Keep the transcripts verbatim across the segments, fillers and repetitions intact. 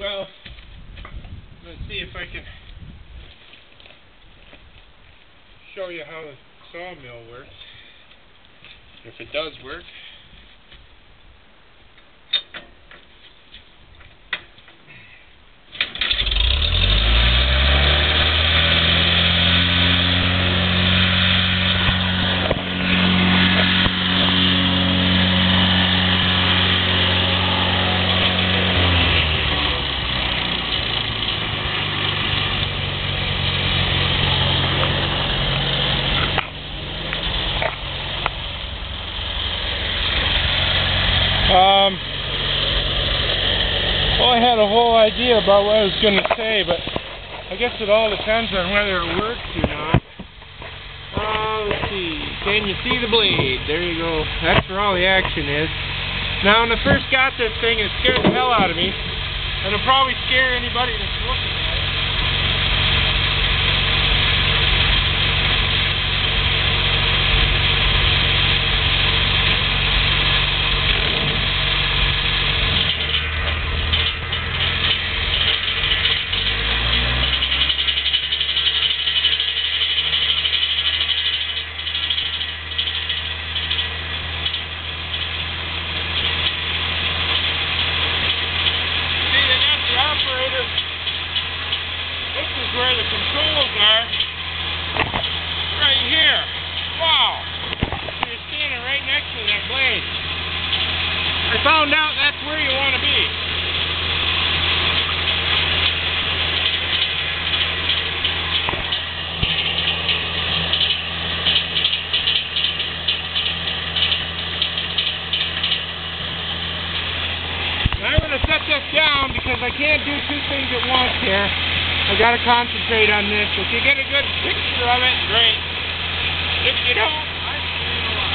Well, let's see if I can show you how the sawmill works, if it does work. Um, well, I had a whole idea about what I was going to say, but I guess it all depends on whether it works or not. Uh, let's see. Can you see the blade? There you go. That's where all the action is. Now, when I first got this thing, it scared the hell out of me, and it'll probably scare anybody that's looking at it. Where the controls are, right here. Wow! So you're standing right next to that blade. I found out that's where you want to be. And I'm going to set this down because I can't do two things at once here. I gotta concentrate on this. If you get a good picture of it, great. If you don't, I'm doing a lot.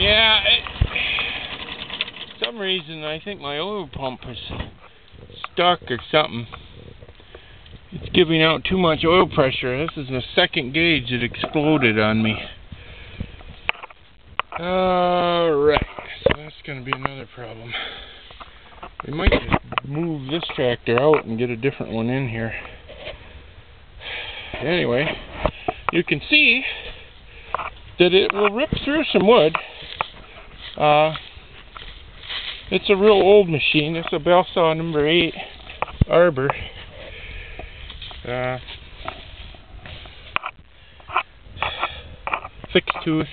Yeah, it, for some reason I think my oil pump is stuck or something. It's giving out too much oil pressure. This is the second gauge that exploded on me. Alright, so that's going to be another problem. We might just move this tractor out and get a different one in here. Anyway, you can see that it will rip through some wood. Uh, it's a real old machine. It's a Belsaw number eight arbor. Uh, fixed tooth.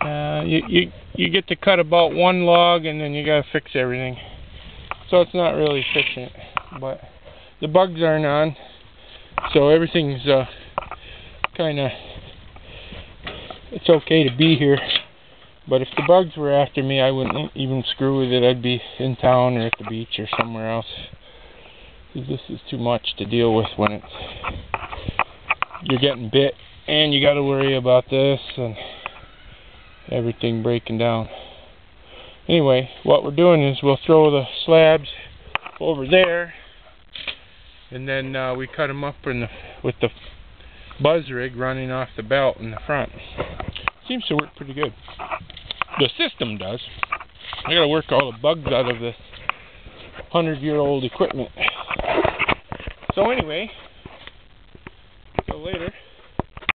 Uh, you, you, you get to cut about one log and then you gotta fix everything. So it's not really efficient, but the bugs aren't on, so everything's uh, kinda, it's okay to be here. But if the bugs were after me, I wouldn't even screw with it. I'd be in town or at the beach or somewhere else. This is too much to deal with when it's, you're getting bit and you got to worry about this and everything breaking down. Anyway, what we're doing is we'll throw the slabs over there, and then uh, we cut them up in the, with the buzz rig running off the belt in the front. Seems to work pretty good. The system does. I gotta work all the bugs out of this hundred-year-old equipment. So anyway, till later.